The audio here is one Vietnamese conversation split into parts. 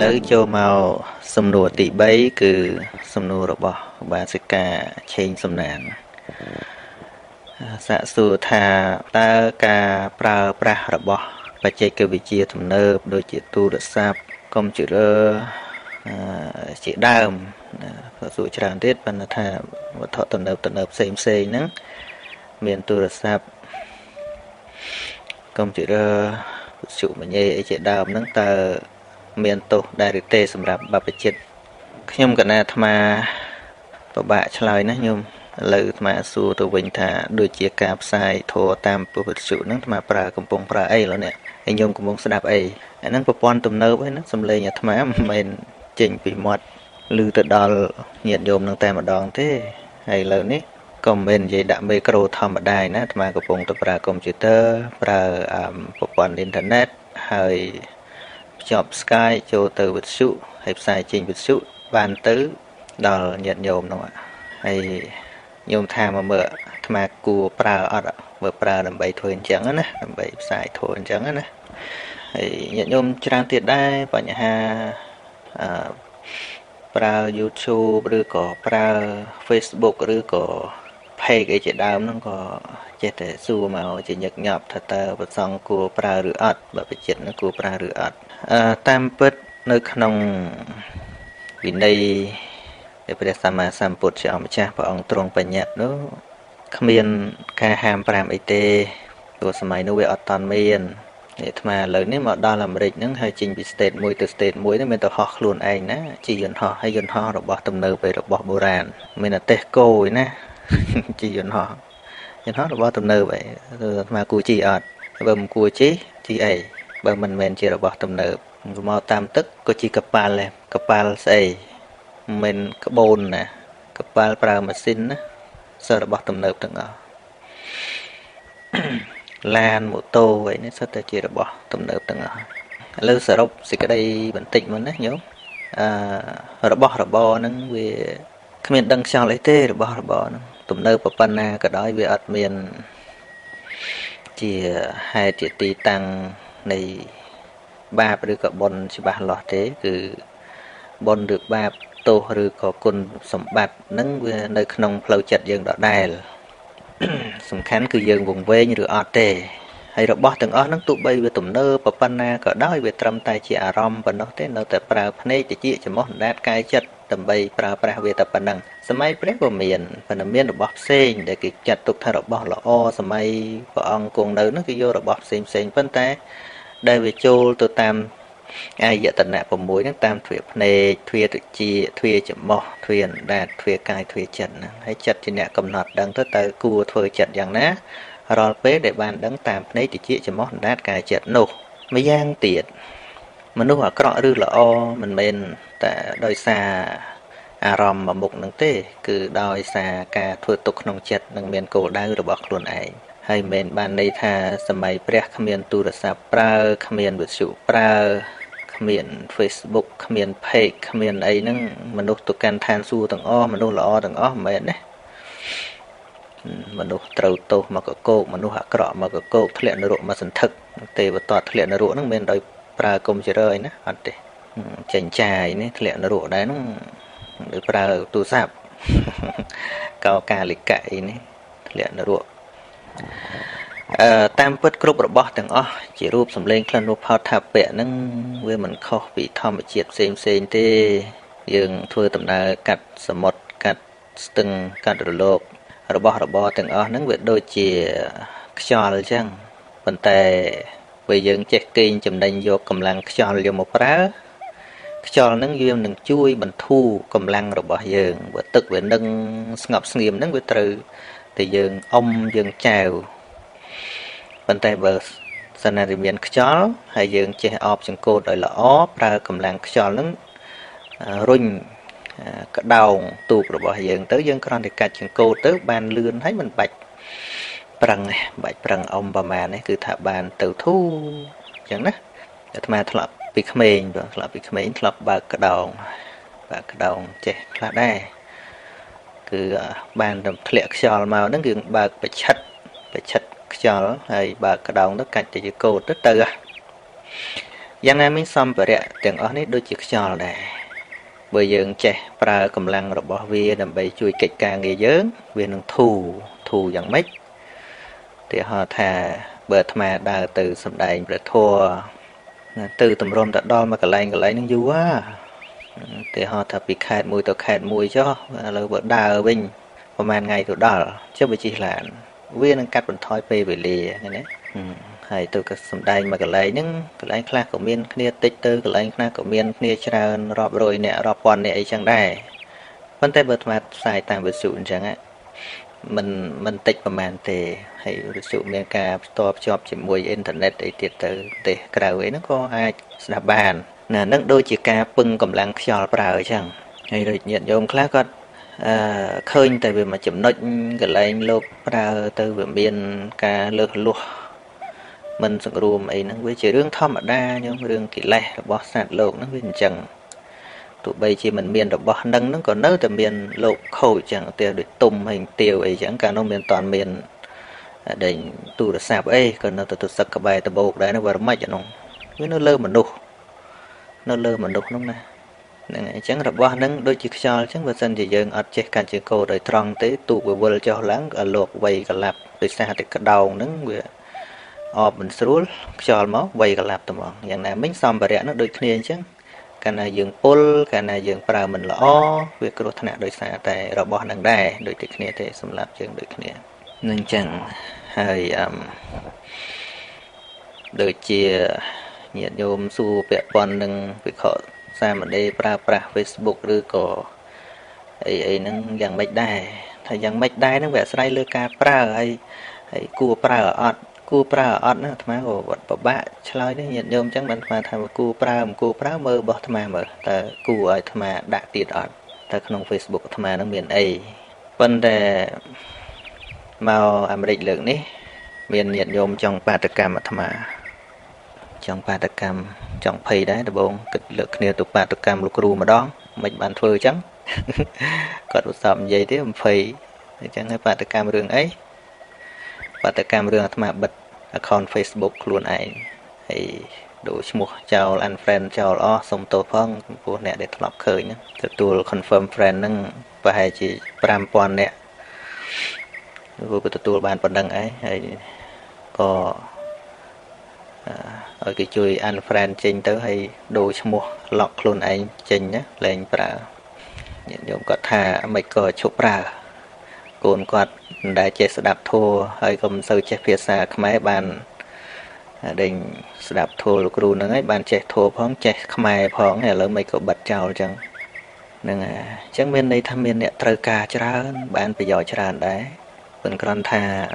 lấy cho màu sầm nùa tỷ bấy cứ sầm nùa rồi bỏ bà sẽ cả trên sầm nàn xã sù thà ta cả pra pra rồi bỏ và chạy cái vị trí thầm nơ đôi chị tu được sáp công chữ rơ chị đam và dụ cho đàn tiết và thà và thọ tận hợp xây nắng miền tu được sáp công chữ rơ chủ mình nhé chị đam nắng tờ miền tổ đại được tê sầm rạp bạp chết nhung cả na thà tổ bạ trả lời nữa nhung lời mà xu từ bình thả đôi chia cạp sai thô tam bộ vật sự nắng thà pra cầm bông pra ấy rồi nè anh nhung cầm bông đạp ấy nắng bộ pon tùm nơ với nắng sầm lê nhà thà mình chỉnh bị mọt lư tự đo nhiệt nhôm nắng tay mà đòn thế hay lời nít còn bên dây đạm bê caro thầm ở đài nè thà cầm bông tập pra computer pra bộ pon internet hay chọn sky cho từ vật sự hay sai trình vật sự bàn tứ đo nhiệt nhôm đâu ạ hay nhôm thà mà mở thà cua pra ở mở pra làm bậy thôi chẳng á nè làm bậy sai thôi chẳng á nè hay nhiệt nhôm trang tiệt đây và nhà ha pra YouTube rồi có pra Facebook rồi có hay cái chuyện đam nó có chết để xu màu chỉ nhật nhọp thật tờ vật xong của pra rửa ớt và cái chuyện nó của pra rửa ớt tam bớt nơi khăn ông vì đây để bây giờ sama sam bột cho ông cha và ông trông bệnh nhạc nó không yên ca ham pram ấy tê của máy nó về ớt toàn miền để mà lớn nếu mà đo làm rịch những hai trình bị state mùi nó mình tao học luôn anh á chỉ dần họ hay dần ho rồi bỏ tầm nợ về rồi bỏ bồ ràn mình là tê côi nè chị dân họ là bao tầm nơ vậy mà cua chị ọt bầm cua chế chị ấy bờ mình chỉ là bao tầm nơ màu tam tức có chị cặp ba xây mình cặp bồn nè cặp ba pra mà xin á sợ là bao tầm nơ từng ở lan mô tô vậy nên sao ta chỉ là bao tầm nơ từng ở lư sợ rốc xịt cái đây bình tĩnh mình đấy nhớ rồi bao nâng về các miền đăng sao lấy tê rồi bỏ nó tụm nơi của pana cả đói về ạt miền chỉ hai triệu tỷ tăng này ba được cả bon chỉ ba lọt thế cứ bon được ba tô rồi có cồn sầm bạt nắng nơi nông phơi chặt dương đỏ đài sầm khán cứ dương vùng về như được ạt tê hay rồi bỏ từng ạt nắng tụ bay về tụm nơi của pana cả đói về trầm tài chỉ arom và nó thế nó tại pra này chỉ chia cho món đát cay chặt tầm bay pra về tập bản năng, samay prep của miền robot sen để kịch chặt tục thay robot là o samay của ông cùng nữ nó cứ vô robot sen phân té đây về châu tôi tam ai giờ tận nạp của muối nó tam thuyền này thuyền tự chi thuyền chậm mò thuyền đạt thuyền cài thuyền chặt hãy chặt trên nẹt cầm nọt đằng tới tới cua thuyền chặt dạng ná rồi bé để bàn đắng tam này tự chi chậm mò đạt cài chặt nổ mấy giang tiệt mình nó hỏi cọ rư là o mình bên tại đôi xa arom mà mục nâng tê cứ đôi xa cả thua tục nông chật nâng miền cổ đá được bọc luôn ấy hay mình bàn đây tha sầm mày pre khamiền tu được sạp pra khamiền vật sự pra khamiền Facebook khamiền page khamiền ấy nâng mình đục tục can than su tầng o mình đục là o tầng o mệt đấy mình đục trâu tô mà có cô mình đục hạ cọ mà có cô thuyết nợ mà sân thực tê và toàn thuyết nợ nâng miền đôi pra công chế rơi nữa, anh chị chảnh chài này liệu nó đổ đấy nó được pra tu sạp cao cả lịch cậy này liệu nó đổ tam phất group robot từng ó chỉ group sầm lên clan robot tháp bẹ nâng với mình khó bị thom bị triệt xem thế dừng thưa tầm là cắt sầm một cắt từng cắt đồ lộp robot từng ó nâng về đôi chỉ cho là chăng vấn đề bây giờ check in chấm đánh vô cầm lăng cho liều một phá cho nắng duyên đừng chui mình thu cầm lăng rồi bỏ giường và tức về nâng ngọc nghiêm nắng với từ thì giường ông giường chào bàn tay bờ scenario miền chó hay giường che ọp chừng cô đợi là óp ra cầm lăng cho nắng rung cỡ đầu tụt rồi bỏ giường tới dân con thì cả chừng cô tới bàn lươn thấy mình bạch prang này bạch prang ông bà mẹ này cứ thả bàn từ thu chẳng đó mà thọ bị khmền rồi thọ bị khmền thọ bạc đầu che là đây cứ bàn đầm thẹn cho màu nó cứ bạc phải chặt cho hay bạc đầu nó cạnh thì cô rất từ Yang này mình xong bởi ạ, tiếng ớt này đôi chiếc cho là bởi dưỡng trẻ và cầm lăng rồi bỏ về đầm bấy chui kịch ca nghề dưỡng về nâng thù dạng mách thì họ thả bởi thầm đà từ xâm đáy bởi thua từ tầm rôm đã đo mà cả lành nâng dư quá thì họ thả bị khát mùi cho là bởi đà ở bên và màn ngày tụi đỏ chứ bởi chỉ là viên nâng cắt bằng thói phê bởi lìa hay từ các xâm đáy mà cả lành khác của mình kia tích từ cả lành khác của mình kia chả rộp rồi nè rộp bọn nè ấy chẳng đài vấn tế bởi mặt xài tạm bởi sụn chẳng ạ mình tích và màn thì hãy sử dụng cả top shop chỉ mua internet để tiết tự để cả nó có ai là bàn là nước đôi chỉ ca pưng cầm lăng cho vào chẳng hay được nhận cho ông khác con khơi tại vì mà chấm nốt cái lấy lốp vào từ vườn biên ca lược luộc mình sử dụng ấy nó với chỉ riêng thom ở đa nhưng riêng kỹ lẻ là bó sạt lộn nó bên chẳng tụi bây chỉ mình miền độc bò nâng nó còn nỡ từ miền lộn khẩu chẳng tiêu để tùng hình tiêu ấy chẳng cả nó miền toàn miền để tụi nó sạp ấy còn nó tụi sạc cả bài tụi bột đấy nó vào mạch nó với nó lơ mà đục lúc này nên chẳng độc bò nâng đôi chiếc cho chẳng vật dân thì dừng ở trên cành chiếc cô đời tròn tới tụi vừa vừa cho láng ở lột vầy cả lạp để xa thì cắt đầu nâng vừa ọp mình sưu cho máu vầy cả lạp tụi bọn dạng này mình xong bà rẽ nó đôi kia chứ cái này dường pull cái này dường vào mình là o việc cơ thể đối xạ tại robot đang đài đối tích này thì xâm lạp dường đối kia nên chẳng hay đối chia nhiệt nhôm su vẹn toàn nâng việc họ ra mà đây pra Facebook đưa cổ ấy nâng dạng bạch đài thời dạng bạch đài nó vẽ sai lơ ca pra hay cua pra ở nó thằng của bọn bạ chơi đấy nhiệt nhôm chẳng bận mà thằng cua pra mơ bỏ thằng mà ta cua ấy thằng đã tiệt ở ta không Facebook thằng nó miền ấy vấn đề màu ẩm định lượng ní miền nhiệt nhôm trong Patacam mà thằng trong Patacam trong phây đấy là bông cực lực nhiều tụ Patacam lục rù mà đó mình bàn phơi trắng còn một sầm dây thế mà phây chẳng hay Patacam đường ấy Patacam đường thằng bật account Facebook luôn ấy thì đủ một chào anh friend chào lo xong tổ phong của nè để lọc khởi nhé tôi confirm friend nâng và hai chị pram pon nè vô cái tôi bàn phần đăng ấy hay có ở cái chui anh friend trên tới hay đủ một lọc luôn ấy trên nhé lên và những có thà mấy cờ chụp ra cồn quạt đã chế đạp thua hay không sơ chế phía xa máy bàn đình đạp thua lục rù nấy bàn chế thua phóng chế máy phóng này là mấy cậu bật chào chẳng nên chẳng bên đây tham bên nè trời ca cho ra bạn bây giờ cho ra đấy mình còn thà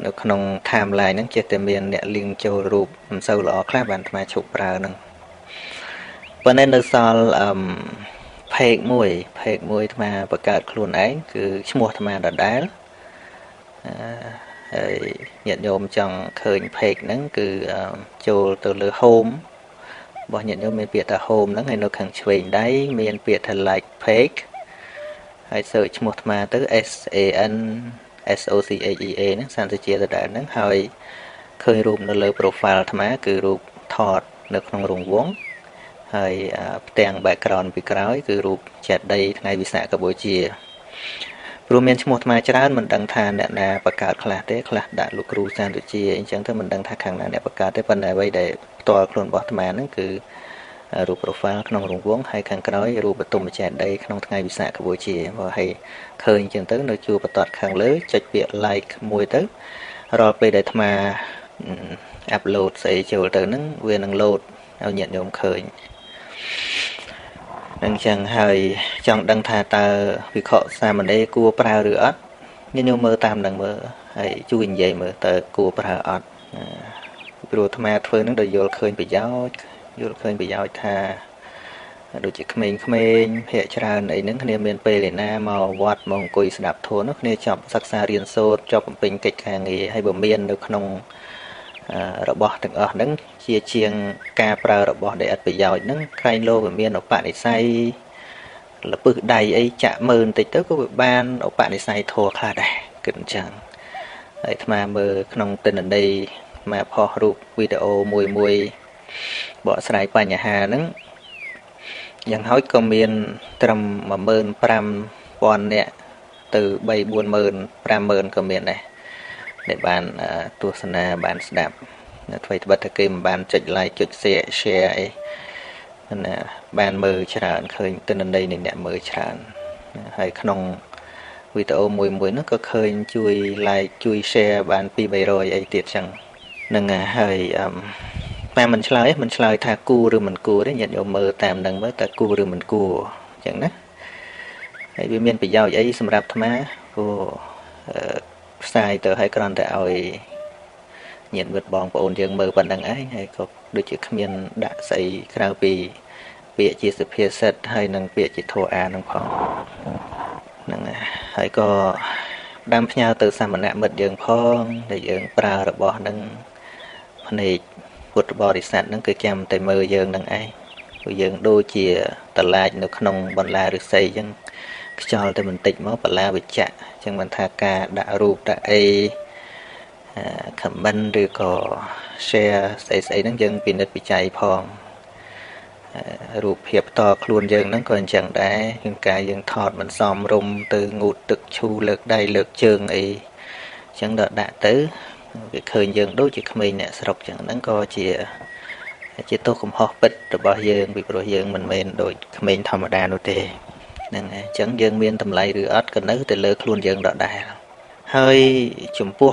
nó không tham lại những chế tiền bên nè liên châu rụp sâu lọ khá bàn mà chụp ra nè và nên được sao Phê mũi mà bà cợt luôn ấy cứ mua mà đã đá nhận nhôm trong khởi phê nắng cứ cho từ lửa hôm bỏ nhận nhôm miền Việt là hôm nắng hay nó khẳng chuyển đấy miền Việt là like phê hay sự mua mà tới SAN SOCAE nó sang từ chia từ đã nắng hơi khởi rụp nó lơ profile thà má cứ rụp thọt được không rụng vốn hay tiền background bị cào cứ rụp chặt đây ngày bị xả Campuchia Rumen một mai chán mình đăng than nè nè bạc cát khla té khla đã lục rù sang được chi chẳng thấy mình đăng than khang nè bạc cát té phần này vậy để tòa cồn bọt mà nó cứ rụp profile trong rung vuông hay khang nói rụp bật tung chặt đây trong ngày bị xả Campuchia và hay khơi chẳng tới nơi chưa bật tọt khang lưới chặt việc like mùi tới rồi về để mà upload sẽ chiều tới nó về năng load ao nhận được khơi đang chẳng hơi trong đăng thà ta vì họ xa mình đây cua pra rửa nhưng mơ tam đang mơ hãy chú hình dậy mở tờ cua pra ọt rồi thầm mà thôi nó đợi vô khơi bị giáo thà đôi chị mình hệ cho ra này những cái miền Tây liền na màu vọt màu cối đạp thô nó kia chọn sắc xa riêng sâu cho bọn mình kịch hàng nghề hay bờ miền được không robot từng ở nâng chia chiêng ca pra robot để ăn bây giờ nâng khai lô và miên ở bạn để say là bự đầy ấy chạm mờn tới tới có ban ở bạn để say thua khá đẻ cần chẳng ấy mà mờ nông tên ở đây mà phò rụp video mùi mùi bỏ sải bà nhà hà nắng dần hỏi comment trầm mà mơn pram pon nè từ 7-4 mơn pram mơn comment này để bạn tu sana bạn đạp thuê bật kim bạn chụp like chụp share là bạn mờ tràn khơi tên đến đây này nè mờ tràn hay không video mùi mùi nó có khơi chui like chui share bạn pi bay rồi ấy tiệt chẳng nâng hơi mà mình slide thà cua rồi mình cua đấy nhận dầu mờ tạm đằng mới ta cua rồi mình cua chẳng đó ấy bên miền bị giao ấy xâm rạp tham á cô sai từ hai con tại ơi nhận vật bòn và ổn dương mờ bạn đằng ấy hay có đôi chữ khâm yên đã xây khao bì bịa chỉ sự phê sệt hay nâng bịa chỉ thua à nâng phong nâng hãy có đam nhau từ xa mà nạm mật dương phong để dương pra rồi bỏ nâng này bột bò đi sạch nâng cứ chăm tay mơ dương nâng ai dương đôi chìa tà lại nó không bọn la được xây dân cho tôi mình tịch mó bọn la bị chạ chẳng bằng tha ca đã rụp đã ấy comment rồi có share xây nâng dân vì nít bị chạy phong rụp hiệp to luôn dân nâng còn chẳng đá nhưng cái dân thọt mình xòm rung từ ngụt tực chu lược đầy lược trường ấy chẳng đợt đã tới cái khơi dương đối với mình nè sọc chẳng nắng coi chỉ tôi cũng hot bích rồi bao dương bị rồi dương mình đội mình thầm mà đa nô tê nên chẳng dương miên tầm lại rửa ớt cần nới từ lơ luôn dương đỏ đà hơi chùm pua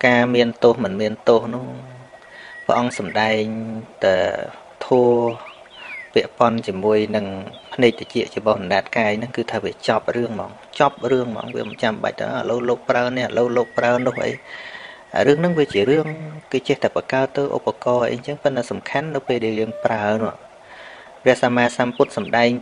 ca miên tô mình miên tô nó phong sầm đai tờ thua vẽ pon chỉ môi nằng này chỉ chịu chỉ bòn đạt cái nó cứ thay về chop rương mỏng về 100 bạch đó lâu lâu prao nè lâu lâu prao đâu vậy rương nâng về chỉ rương cái chế tập ở cao tư ô bạc ấy chẳng phân là sầm khán nó về điều dương prao nữa về sama samput sầm đai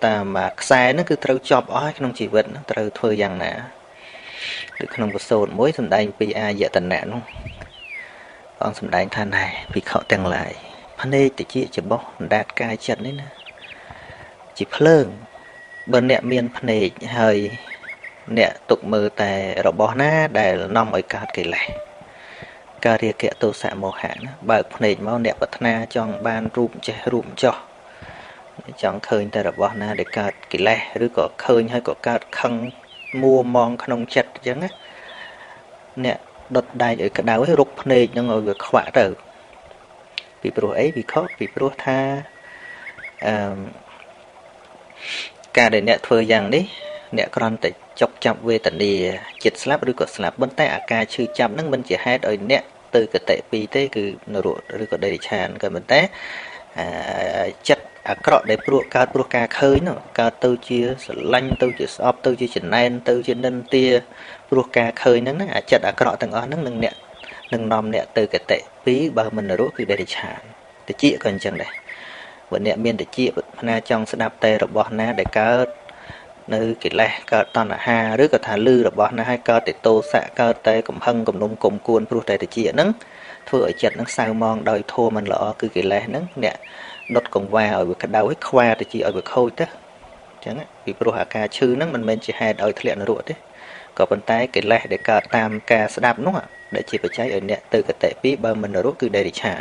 ta mà sai nó cứ trâu chop ói không chỉ vật nó trâu thôi rằng nè được không có sồn mối sầm đai pa dạ tần nạn luôn con sầm đai than này vì họ tăng lại này thì chị chỉ bỏ đạt cài chặt đấy nè chỉ phơi bên nẹt miên này hơi nẹt tục mờ tài rồi bỏ na để nòng ở cát kì lại cà ria kẹt tô sạ màu hạ nữa bởi này mau nẹt bật na trong ban rụm cho chẳng khơi ta rồi bỏ na để cát kì lại rồi có khơi hay có cát khăng mua mòn khăn chặt chẳng á nẹt đợt đại ở cái đảo ấy rục này nhưng ngồi việc khóa tử vì pro ấy vì khó vì pro tha cả để nẹt phơi rằng đấy nẹt còn tại chọc chậm về tận đi chật slap rồi có slap bên tay AK chưa chậm nâng bên chỉ hai đời nẹt từ cái tệ pi tới cứ nở ruột rồi có đầy tràn cái bên té chật cọ để pro ca khơi nó ca tư chia lanh tư chia shop tư chia chỉnh nén tư chia nâng tia pro ca khơi nâng nó chật cọ từng ở nâng nẹt nâng nom nẹt từ cái tệ phí bà mình là rốt thì để trả để chị còn chẳng đây vẫn nẹt miên để chị na trong sẽ đạp tay rồi bỏ na để cá nơi cái lẻ cá toàn là hà rứa cả thà lư rồi bỏ na hai cá để tô xạ cá tay cũng hăng cũng nung cũng cuốn pru tay để chị nắng thôi ở chật nắng sao mong đòi thua mình lọ cứ cái lẻ nắng nẹt đốt cùng va ở bực cái đầu hết khoa để chị ở bực khôi thế chẳng á vì pru hà cá chư nắng mình chỉ hai đòi thẹn là ruột đấy có bàn tay cái lẻ để cá tam cá sẽ đạp đúng không ạ để chỉ phải cháy ở nẹt từ cái tệ phí ba mình rút từ đây để trả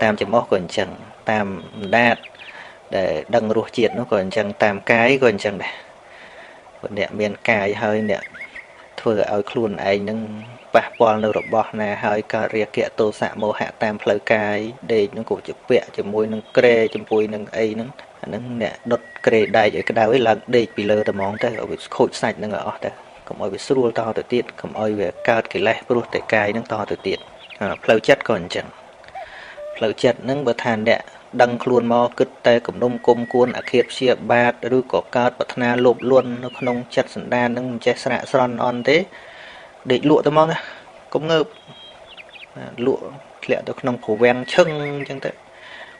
tam chỉ móc còn chẳng tam đạt để đăng ruột chuyện nó còn chẳng tam cái còn chẳng này vẫn nẹt miền cài hơi nẹt thôi ở khuôn anh nâng bạc bòn đâu bọt nè hơi cà ria kẹ tô xạ mô hạ tam phơi cái để nó cổ chụp vẽ chụp môi nâng kre chụp môi nâng ấy nâng nẹt đốt kre đại cái đào ấy là để bị lơ tờ món tới ở khôi sạch nâng ở đây không ai về sưu to từ tiệt không ai về cao cái lẽ bút để cài nâng to từ tiệt phơi chất còn chẳng phơi chất nâng bờ than đẻ đăng luôn mò cứt tay cũng đông côm cuốn ở khiếp xia ba đuôi cỏ cao bờ than lộp luôn nó không chất sẵn đan nâng che sạ son on thế để lụa tôi mong cũng ngợp lụa lẹ tôi không khổ ven chân chẳng thế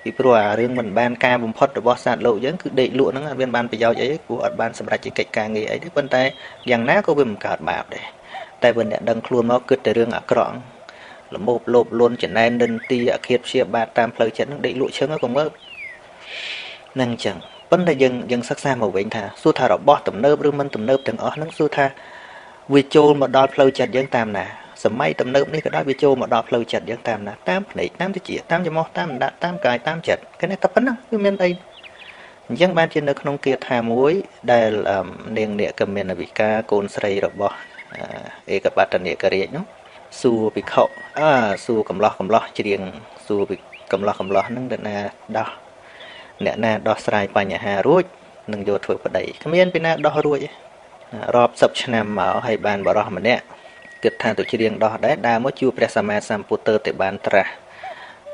vì bữa riêng mình ban ca bùng phật rồi bỏ sạt lộ giống cứ để lụa nó là bên ban phải giao giấy của ban sầm rạch chỉ kẹt càng nghề ấy đấy bên tay giằng ná có bìm cạt bạp đấy tay bên này đăng khuôn máu cứ từ riêng ở cọng là một lộp luôn chỉ nên đơn ti ở khiếp xia ba tam phơi chén để lụa chướng nó còn mỡ năng chẳng vấn đề dân sắc xa màu vẹn thà su thà đó bỏ tầm nơ riêng mình tầm nơ từng ở nắng su thà vì trôn mà đo phơi chén dân tam nè Sầm tầm nộm này cái video mà đọc lâu chặt giang tam là tam này tam cái chỉ tam cho mò tam đã tam cài tam chặt cái này tập vấn không cái men đây giang ban trên được không kia thả muối đây là nền địa cầm men là bị ca cồn sấy rồi bỏ các bạn trần địa cái gì nhá su bị khọ su cầm lo chỉ riêng su bị cầm lo nâng đợt này đo nè nè đo sấy bài nhà hà ruồi nâng vô thôi vào đấy cái men bên này đo ruồi rọp sập nam mạo hay bàn bỏ rọp mà nè cực tha tổ chức riêng đó đấy đa mới chưa presama samputer tệ bàn tra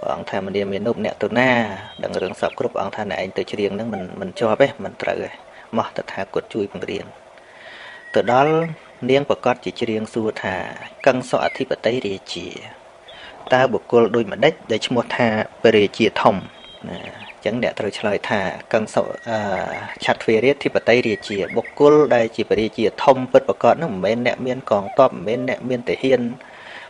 bọn thà mình đi miền đông nè tụi na đừng rừng sập group bọn thà này tổ chức riêng đó mình cho bé mình tự mà tự thà cột chui bằng riêng từ đó riêng của con chỉ riêng xua thà căng sọ thì bật tay để chỉ ta buộc cô đôi mặt đất để cho một thà về chỉ thòng chẳng để tôi trả lời thà căng sọ chặt về thì bật tay để chỉ buộc cô đây chỉ về chỉ thòng vật của con nó bên nẹm bên còn to bên nẹm bên thể hiện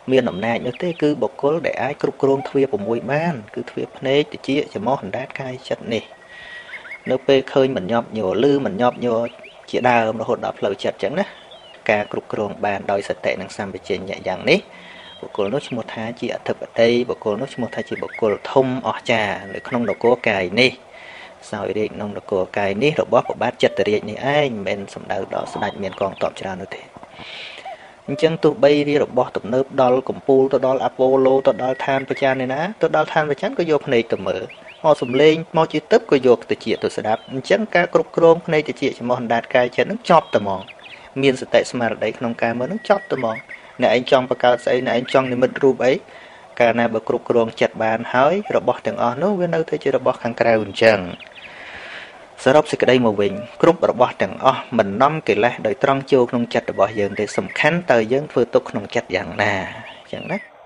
miền nằm này như thế cứ buộc cô để ai cột cột thuê của mùi man cứ thuê này thì chỉ cho món hành đát cay chặt này nếu pe khơi mình nhọp nhiều lư mình nhọp nhiều chỉ đào nó hột đập lời chặt chẳng đấy ca cột cột bàn đòi sạch tệ năng xăm về trên nhẹ nhàng đấy bộ cô nói một thai chị thực ở đây bộ cô nói một thai chị bộ cô thông ở trà để không được cô cài nè sau đây không được cô cài nè rồi bóp của bát chặt tới này ai mình sầm đầu đó sầm đại miền còn tọm trà nữa thế chẳng tụ bay đi rồi bóp tụm nớp đo cùng pool tôi đo Apollo tôi đo than với cha này ná tôi đo than với chán có vô này tụm mở họ sầm lên mau chỉ tấp có vô từ chị tôi sẽ đáp chẳng cá cục crom này từ chị mà hòn đạt cài chân nó chọt tụm mòn miền sạch tại mà đấy không cài mới nó chọt tụm mòn nè anh trong bậc cao xây nè anh trong những mật rùm ấy cả nè bậc rùm rồng chặt bàn hói rồi bỏ từng ó nó với nơi thế chứ rồi bỏ hàng cây hùng trần sau đó sẽ cái đây màu bình rùm rồi bỏ từng ó mình năm kỳ lạ đời trăng chiêu nông chặt rồi bỏ dần để sầm khánh tới dần phơi tục nông chặt dạng nè chẳng đấy.